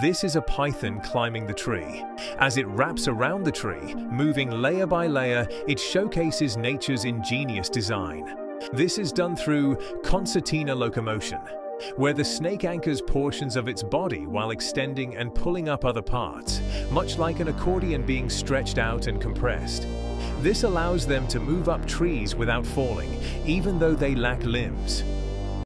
This is a python climbing the tree. As it wraps around the tree, moving layer by layer, it showcases nature's ingenious design. This is done through concertina locomotion, where the snake anchors portions of its body while extending and pulling up other parts, much like an accordion being stretched out and compressed. This allows them to move up trees without falling, even though they lack limbs.